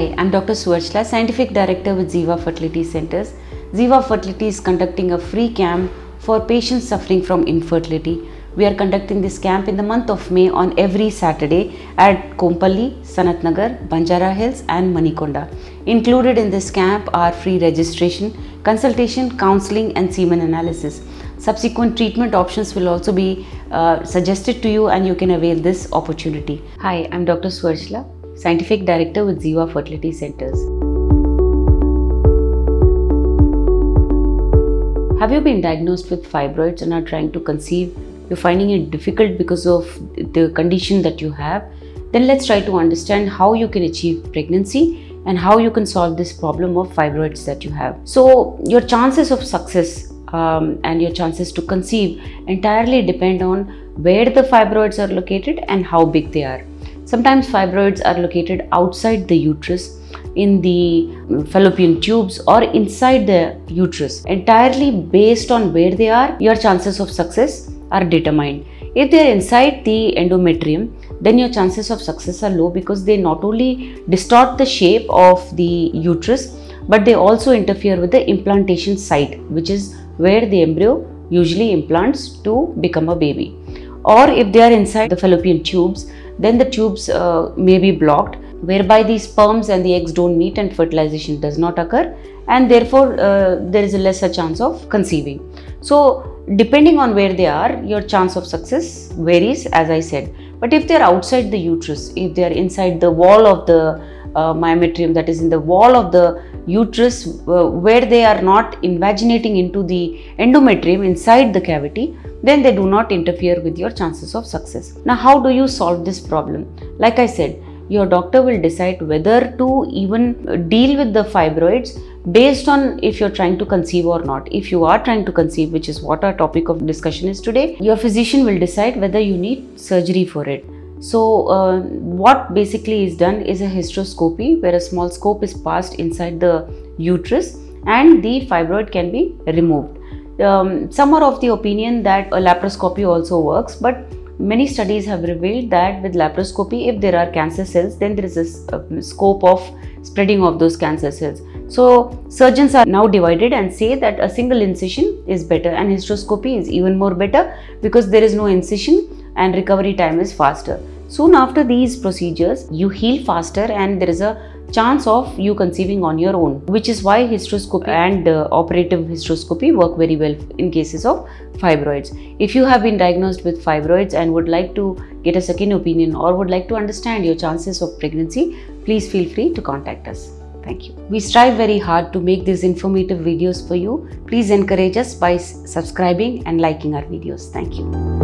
Hi, I'm Dr. Suvarchala, Scientific Director with Ziva Fertility Centers. Ziva Fertility is conducting a free camp for patients suffering from infertility. We are conducting this camp in the month of May on every Saturday at Kompalli, Sanatnagar, Banjara Hills and Manikonda. Included in this camp are free registration, consultation, counseling and semen analysis. Subsequent treatment options will also be suggested to you and you can avail this opportunity. Hi, I'm Dr. Suvarchala, Scientific Director with Ziva Fertility Centers. Have you been diagnosed with fibroids and are trying to conceive? You're finding it difficult because of the condition that you have? Then let's try to understand how you can achieve pregnancy and how you can solve this problem of fibroids that you have. So your chances of success and your chances to conceive entirely depend on where the fibroids are located and how big they are. Sometimes fibroids are located outside the uterus, in the fallopian tubes or inside the uterus. Entirely based on where they are, your chances of success are determined. If they are inside the endometrium, then your chances of success are low because they not only distort the shape of the uterus, but they also interfere with the implantation site, which is where the embryo usually implants to become a baby. Or if they are inside the fallopian tubes, then the tubes may be blocked, whereby the sperms and the eggs don't meet and fertilization does not occur, and therefore there is a lesser chance of conceiving. So depending on where they are, your chance of success varies, as I said. But if they are outside the uterus, if they are inside the wall of the myometrium, that is in the wall of the uterus, where they are not invaginating into the endometrium inside the cavity, then they do not interfere with your chances of success. Now, how do you solve this problem? Like I said, your doctor will decide whether to even deal with the fibroids based on if you're trying to conceive or not. If you are trying to conceive, which is what our topic of discussion is today, your physician will decide whether you need surgery for it. So what basically is done is a hysteroscopy, where a small scope is passed inside the uterus and the fibroid can be removed. Some are of the opinion that a laparoscopy also works, but many studies have revealed that with laparoscopy, if there are cancer cells, then there is a scope of spreading of those cancer cells. So surgeons are now divided and say that a single incision is better, and hysteroscopy is even more better because there is no incision and recovery time is faster. Soon after these procedures, you heal faster and there is a chance of you conceiving on your own, which is why hysteroscopy and operative hysteroscopy work very well in cases of fibroids. If you have been diagnosed with fibroids and would like to get a second opinion or would like to understand your chances of pregnancy, please feel free to contact us. Thank you. We strive very hard to make these informative videos for you. Please encourage us by subscribing and liking our videos. Thank you.